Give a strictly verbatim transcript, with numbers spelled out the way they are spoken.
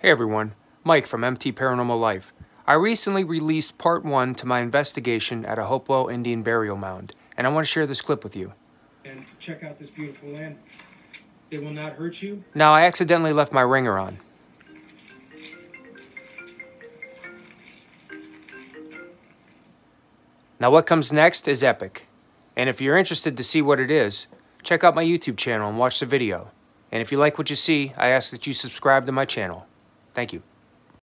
Hey everyone, Mike from M T Paranormal Life. I recently released part one to my investigation at a Hopewell Indian burial mound, and I want to share this clip with you. And check out this beautiful land. It will not hurt you. Now, I accidentally left my ringer on. Now, what comes next is epic. And if you're interested to see what it is, check out my YouTube channel and watch the video. And if you like what you see, I ask that you subscribe to my channel. Thank you.